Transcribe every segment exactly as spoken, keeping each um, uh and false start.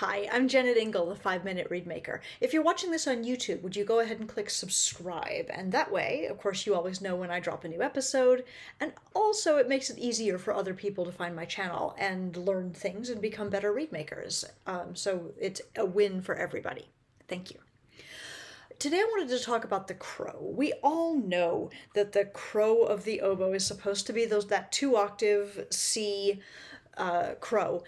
Hi, I'm Jennet Ingle, the Five Minute Reedmaker. If you're watching this on YouTube, would you go ahead and click subscribe? And that way, of course, you always know when I drop a new episode. And also, it makes it easier for other people to find my channel and learn things and become better reedmakers. Um, so it's a win for everybody. Thank you. Today I wanted to talk about the crow. We all know that the crow of the oboe is supposed to be those that two octave C uh, crow.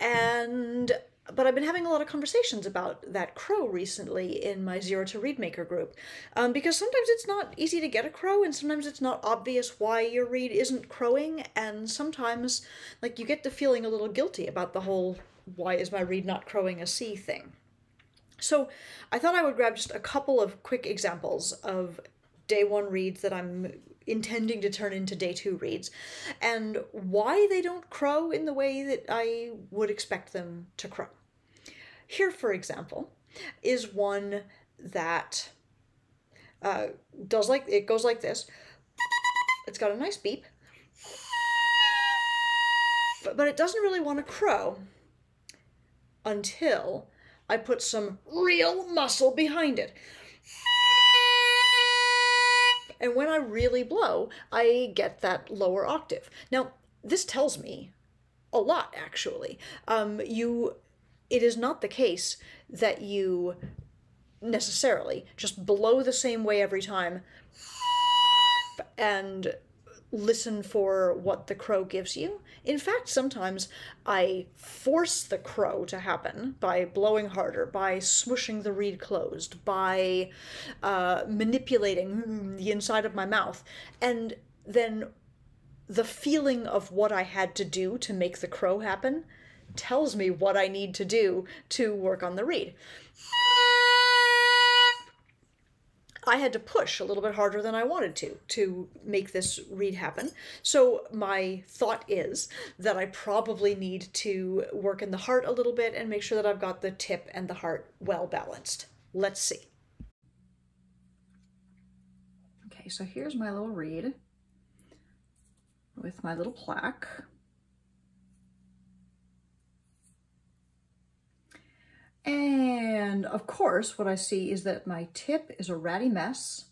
And, but I've been having a lot of conversations about that crow recently in my Zero to Reed Maker group, um, because sometimes it's not easy to get a crow, and sometimes it's not obvious why your reed isn't crowing, and sometimes, like, you get the feeling a little guilty about the whole why is my reed not crowing a C thing. So I thought I would grab just a couple of quick examples of day one reeds that I'm intending to turn into day two reeds, and why they don't crow in the way that I would expect them to crow. Here, for example, is one that uh, does like it goes like this. It's got a nice beep, but it doesn't really want to crow until I put some real muscle behind it. And when I really blow, I get that lower octave. Now, this tells me a lot, actually. Um, you, it is not the case that you necessarily just blow the same way every time and listen for what the crow gives you. In fact, sometimes I force the crow to happen by blowing harder, by swooshing the reed closed, by uh, manipulating the inside of my mouth, and then the feeling of what I had to do to make the crow happen tells me what I need to do to work on the reed. I had to push a little bit harder than I wanted to, to make this reed happen. So my thought is that I probably need to work in the heart a little bit and make sure that I've got the tip and the heart well balanced. Let's see. Okay, so here's my little reed with my little plaque. And of course, what I see is that my tip is a ratty mess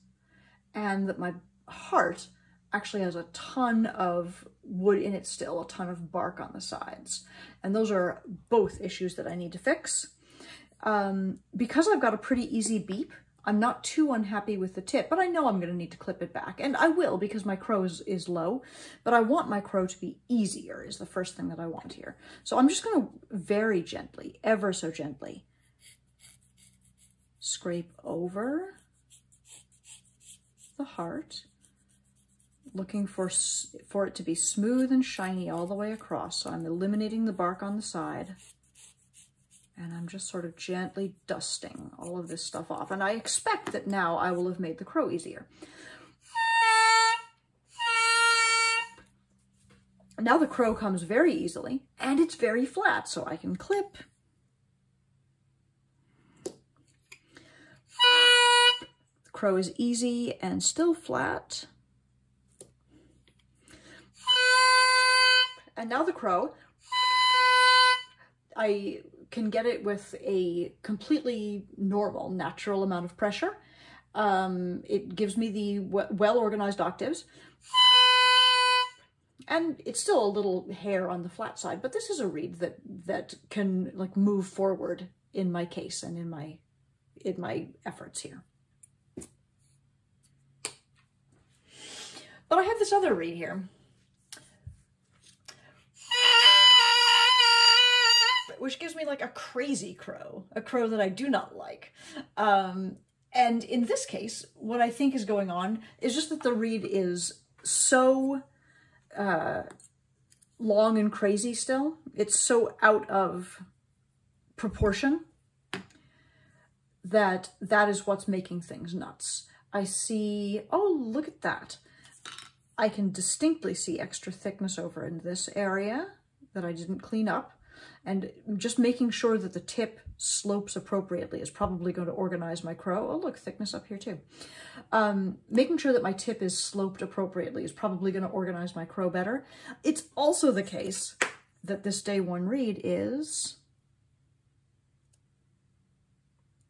and that my heart actually has a ton of wood in it still, a ton of bark on the sides. And those are both issues that I need to fix. Um, because I've got a pretty easy beep, I'm not too unhappy with the tip, but I know I'm going to need to clip it back. And I will, because my crow is, is low, but I want my crow to be easier is the first thing that I want here. So I'm just going to very gently, ever so gently, scrape over the heart, looking for, for it to be smooth and shiny all the way across. So I'm eliminating the bark on the side. And I'm just sort of gently dusting all of this stuff off. And I expect that now I will have made the crow easier. Now the crow comes very easily, and it's very flat, so I can clip. The crow is easy and still flat. And now the crow, I can get it with a completely normal, natural amount of pressure. Um, it gives me the well-organized octaves. And it's still a little hair on the flat side, but this is a reed that that can, like, move forward in my case and in my, in my efforts here. But I have this other reed here, which gives me like a crazy crow, a crow that I do not like. Um, and in this case, what I think is going on is just that the reed is so uh, long and crazy still. It's so out of proportion that that is what's making things nuts. I see, oh, look at that. I can distinctly see extra thickness over in this area that I didn't clean up. And just making sure that the tip slopes appropriately is probably going to organize my crow. Oh, look, thickness up here too. Um, making sure that my tip is sloped appropriately is probably going to organize my crow better. It's also the case that this day one reed is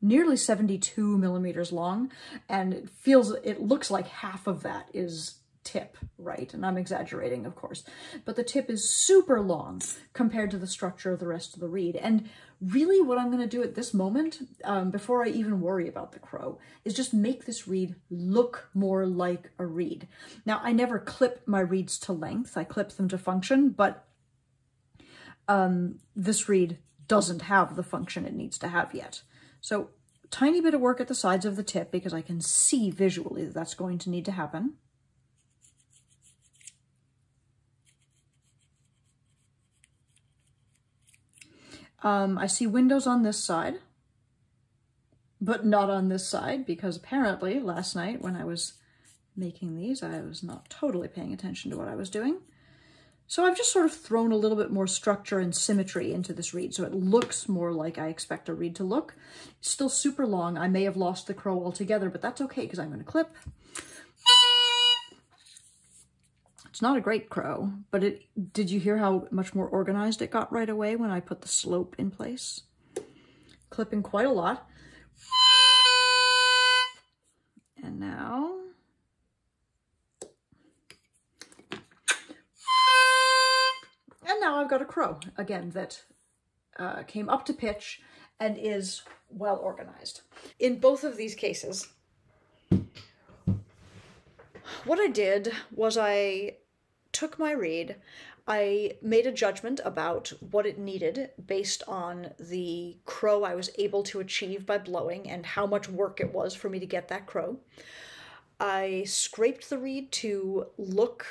nearly seventy-two millimeters long, and it feels, it looks like half of that is tip, right? And I'm exaggerating, of course, but the tip is super long compared to the structure of the rest of the reed. And really what I'm going to do at this moment, um, before I even worry about the crow, is just make this reed look more like a reed. Now, I never clip my reeds to length. I clip them to function, but um, this reed doesn't have the function it needs to have yet. So tiny bit of work at the sides of the tip, because I can see visually that that's going to need to happen. Um, I see windows on this side, but not on this side, because apparently last night when I was making these, I was not totally paying attention to what I was doing. So I've just sort of thrown a little bit more structure and symmetry into this reed, so it looks more like I expect a reed to look. It's still super long. I may have lost the crow altogether, but that's okay, because I'm going to clip. It's not a great crow, but it, did you hear how much more organized it got right away when I put the slope in place? Clipping quite a lot. And now... And now I've got a crow, again, that uh, came up to pitch and is well organized. In both of these cases, what I did was I took my reed, I made a judgment about what it needed based on the crow I was able to achieve by blowing and how much work it was for me to get that crow. I scraped the reed to look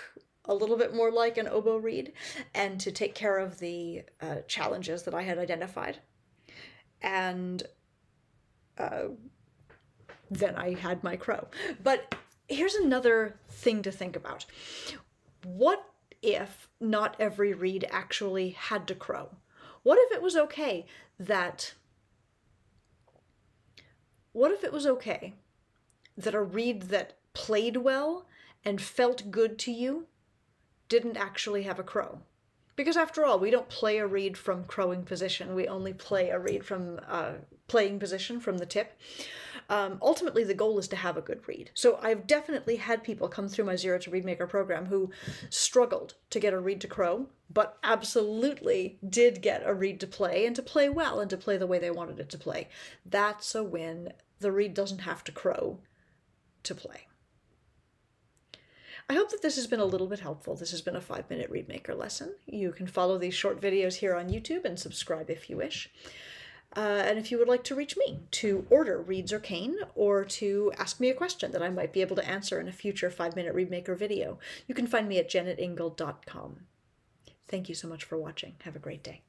a little bit more like an oboe reed and to take care of the uh, challenges that I had identified. And uh, then I had my crow. But here's another thing to think about. What if not every reed actually had to crow? What if it was okay that, what if it was okay that a reed that played well and felt good to you didn't actually have a crow? Because after all, we don't play a reed from crowing position. We only play a reed from uh, playing position from the tip. Um, ultimately, the goal is to have a good reed. So I've definitely had people come through my Zero to Reed Maker program who struggled to get a reed to crow, but absolutely did get a reed to play and to play well and to play the way they wanted it to play. That's a win. The reed doesn't have to crow to play. I hope that this has been a little bit helpful. This has been a five-minute reed maker lesson. You can follow these short videos here on YouTube and subscribe if you wish. Uh, and if you would like to reach me to order reeds or cane, or to ask me a question that I might be able to answer in a future five-minute reed maker video, you can find me at jennet ingle dot com. Thank you so much for watching. Have a great day.